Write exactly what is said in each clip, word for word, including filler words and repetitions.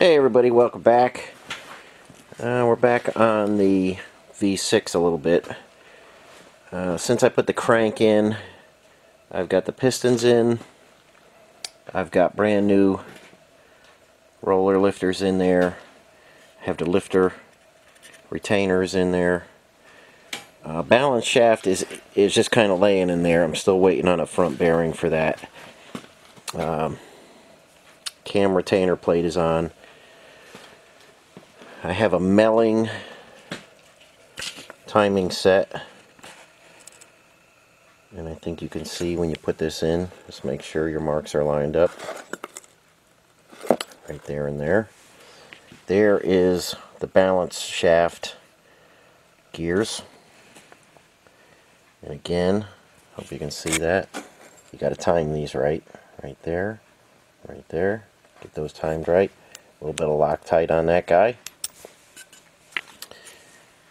Hey everybody, welcome back. Uh, we're back on the V six a little bit. Uh, since I put the crank in, I've got the pistons in, I've got brand new roller lifters in there, have the lifter retainers in there. Uh, balance shaft is, is just kind of laying in there. I'm still waiting on a front bearing for that. Um, cam retainer plate is on. I have a Melling timing set, and I think you can see when you put this in, just make sure your marks are lined up right there and there. There is the balance shaft gears, and again, hope you can see that. You got to time these right, right there, right there. Get those timed right. A little bit of Loctite on that guy.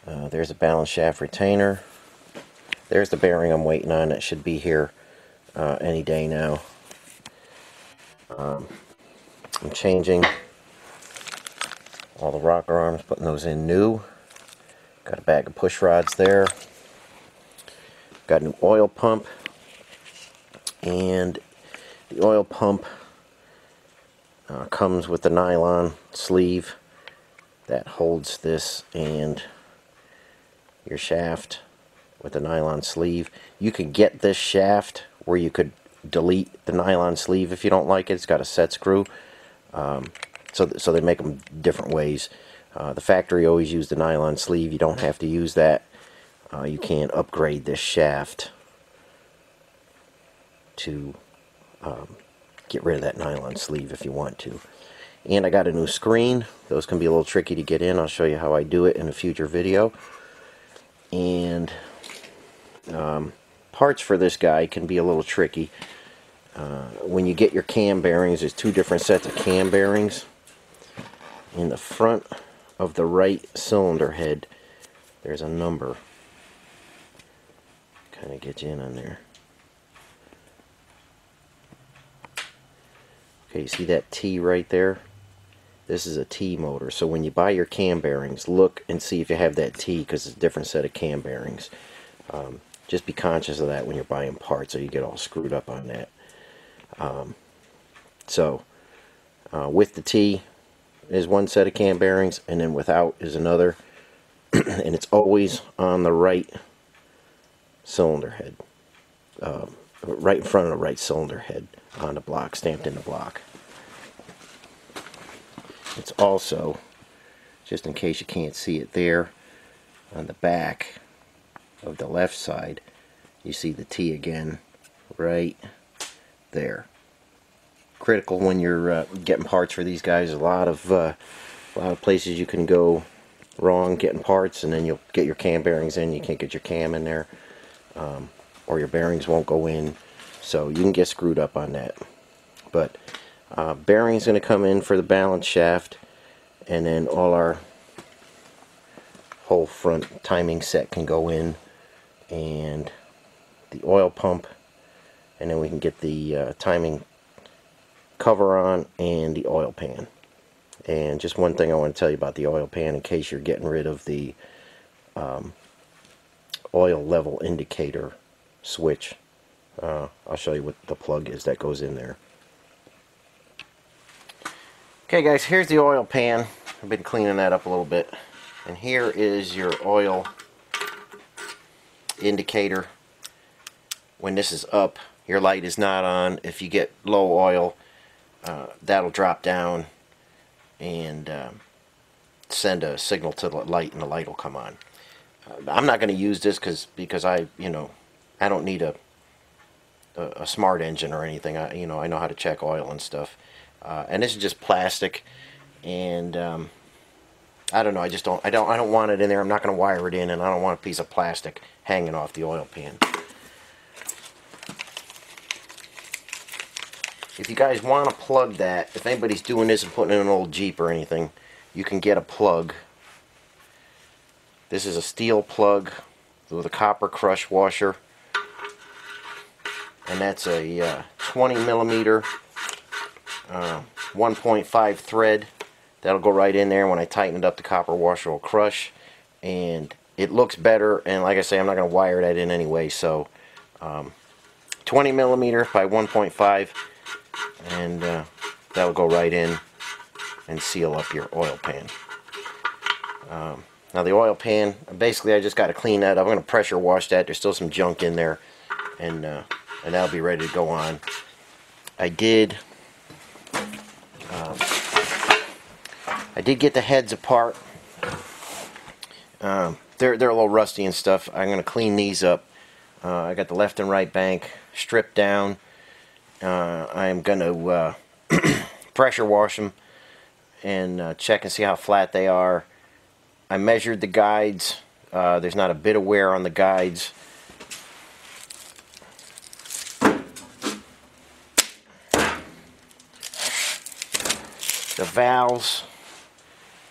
Uh, there's a balance shaft retainer. There's the bearing I'm waiting on. It should be here uh, any day now. Um, I'm changing all the rocker arms, putting those in new. Got a bag of push rods there. Got a new oil pump. And the oil pump uh, comes with the nylon sleeve that holds this and your shaft with a nylon sleeve. You can get this shaft where you could delete the nylon sleeve if you don't like it. It's got a set screw. Um, so, th so they make them different ways. Uh, the factory always used the nylon sleeve. You don't have to use that. Uh, you can upgrade this shaft to um, get rid of that nylon sleeve if you want to. And I got a new screen. Those can be a little tricky to get in. I'll show you how I do it in a future video. And um, parts for this guy can be a little tricky. Uh, when you get your cam bearings, there's two different sets of cam bearings. In the front of the right cylinder head, there's a number. Kind of get you in on there. Okay, you see that T right there? This is a T motor, so when you buy your cam bearings, look and see if you have that T, because it's a different set of cam bearings. Um, just be conscious of that when you're buying parts, so you get all screwed up on that. Um, so, uh, with the T is one set of cam bearings, and then without is another, and it's always on the right cylinder head, um, right in front of the right cylinder head on the block, stamped in the block. It's also, just in case you can't see it there, on the back of the left side, you see the T again right there. Critical when you're uh, getting parts for these guys. A lot of uh, a lot of places you can go wrong getting parts, and then you'll get your cam bearings in, you can't get your cam in there, um, or your bearings won't go in, so you can get screwed up on that. But Uh, bearing's going to come in for the balance shaft, and then all our whole front timing set can go in, and the oil pump, and then we can get the uh, timing cover on and the oil pan. And just one thing I want to tell you about the oil pan, in case you're getting rid of the um, oil level indicator switch, uh, I'll show you what the plug is that goes in there. Okay guys, here's the oil pan. I've been cleaning that up a little bit. And here is your oil indicator. When this is up, your light is not on. If you get low oil, uh, that'll drop down and um, send a signal to the light, and the light will come on. Uh, I'm not going to use this because because I, you know, I don't need a, a, a smart engine or anything. I, you know, I know how to check oil and stuff. Uh, and this is just plastic, and um, I don't know. I just don't. I don't. I don't want it in there. I'm not going to wire it in, and I don't want a piece of plastic hanging off the oil pan. If you guys want to plug that, if anybody's doing this and putting in an old Jeep or anything, you can get a plug. This is a steel plug with a copper crush washer, and that's a uh, twenty millimeter. Uh, one point five thread That'll go right in there. When I tighten it up, the copper washer will crush, and it looks better. And like I say, I'm not going to wire that in anyway. So um, twenty millimeter by one point five, and uh, that'll go right in and seal up your oil pan. Um, now the oil pan, basically I just got to clean that up. I'm going to pressure wash that. There's still some junk in there, and uh, and that'll be ready to go on. I did um, I did get the heads apart. Um, they're, they're a little rusty and stuff. I'm going to clean these up. Uh, I got the left and right bank stripped down. Uh, I'm going to uh, pressure wash them and uh, check and see how flat they are. I measured the guides. Uh, there's not a bit of wear on the guides. The valves,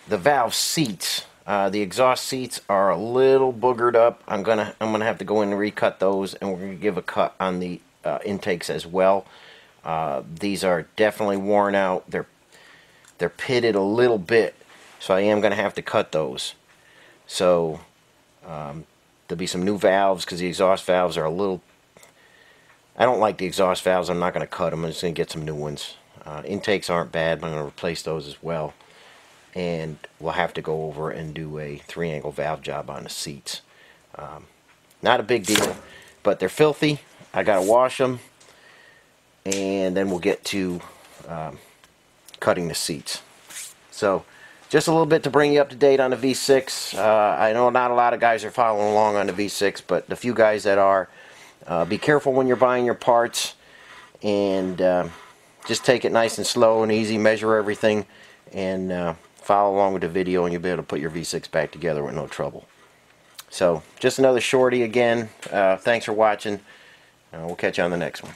the valve seats, uh, the exhaust seats are a little boogered up. I'm gonna, I'm gonna have to go in and recut those, and we're gonna give a cut on the uh, intakes as well. Uh, these are definitely worn out. They're, they're pitted a little bit, so I am gonna have to cut those. So um, there'll be some new valves, because the exhaust valves are a little. I don't like the exhaust valves. I'm not gonna cut them. I'm just gonna get some new ones. Uh, intakes aren't bad, but I'm going to replace those as well, and we'll have to go over and do a three-angle valve job on the seats. Um, not a big deal, but they're filthy. I got to wash them, and then we'll get to um, cutting the seats. So, just a little bit to bring you up to date on the V six. Uh, I know not a lot of guys are following along on the V six, but the few guys that are, uh, be careful when you're buying your parts, and Um, just take it nice and slow and easy, measure everything, and uh, follow along with the video, and you'll be able to put your V six back together with no trouble. So, just another shorty again. Uh, thanks for watching. Uh, we'll catch you on the next one.